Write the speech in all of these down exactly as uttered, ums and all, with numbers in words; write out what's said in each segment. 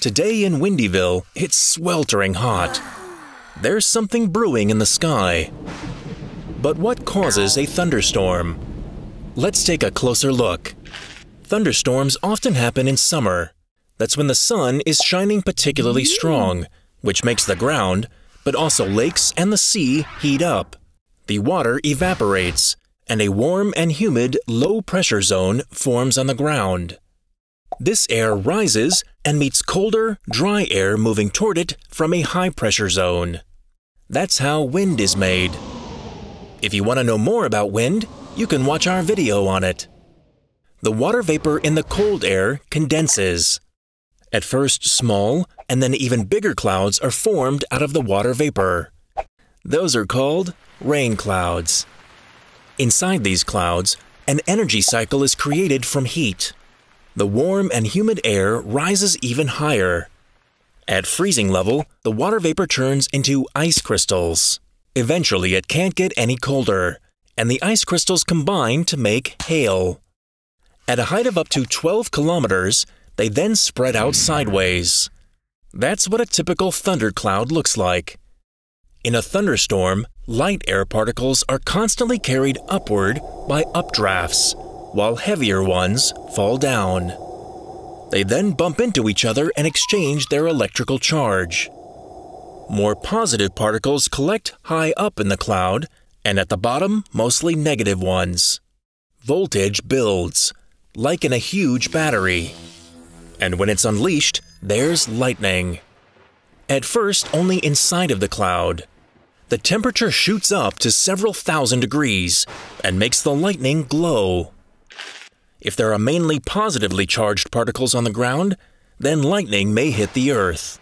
Today in Windyville, it's sweltering hot. There's something brewing in the sky. But what causes a thunderstorm? Let's take a closer look. Thunderstorms often happen in summer. That's when the sun is shining particularly strong, which makes the ground, but also lakes and the sea, heat up. The water evaporates, and a warm and humid low-pressure zone forms on the ground. This air rises and meets colder, dry air moving toward it from a high-pressure zone. That's how wind is made. If you want to know more about wind, you can watch our video on it. The water vapor in the cold air condenses. At first small, and then even bigger clouds are formed out of the water vapor. Those are called rain clouds. Inside these clouds, an energy cycle is created from heat. The warm and humid air rises even higher. At freezing level, the water vapor turns into ice crystals. Eventually, it can't get any colder, and the ice crystals combine to make hail. At a height of up to twelve kilometers, they then spread out sideways. That's what a typical thundercloud looks like. In a thunderstorm, light air particles are constantly carried upward by updrafts, while heavier ones fall down. They then bump into each other and exchange their electrical charge. More positive particles collect high up in the cloud, and at the bottom, mostly negative ones. Voltage builds, like in a huge battery. And when it's unleashed, there's lightning. At first, only inside of the cloud. The temperature shoots up to several thousand degrees and makes the lightning glow. If there are mainly positively charged particles on the ground, then lightning may hit the earth.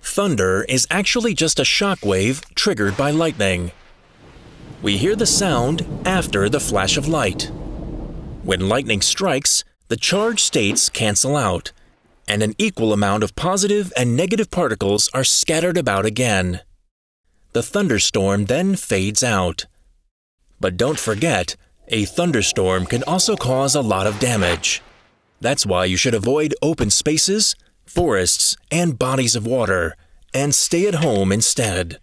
Thunder is actually just a shock wave triggered by lightning. We hear the sound after the flash of light. When lightning strikes, the charged states cancel out, and an equal amount of positive and negative particles are scattered about again. The thunderstorm then fades out. But don't forget, a thunderstorm can also cause a lot of damage. That's why you should avoid open spaces, forests, and bodies of water, and stay at home instead.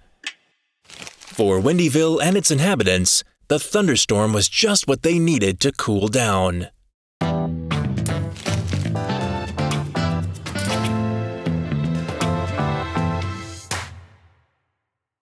For Windyville and its inhabitants, the thunderstorm was just what they needed to cool down.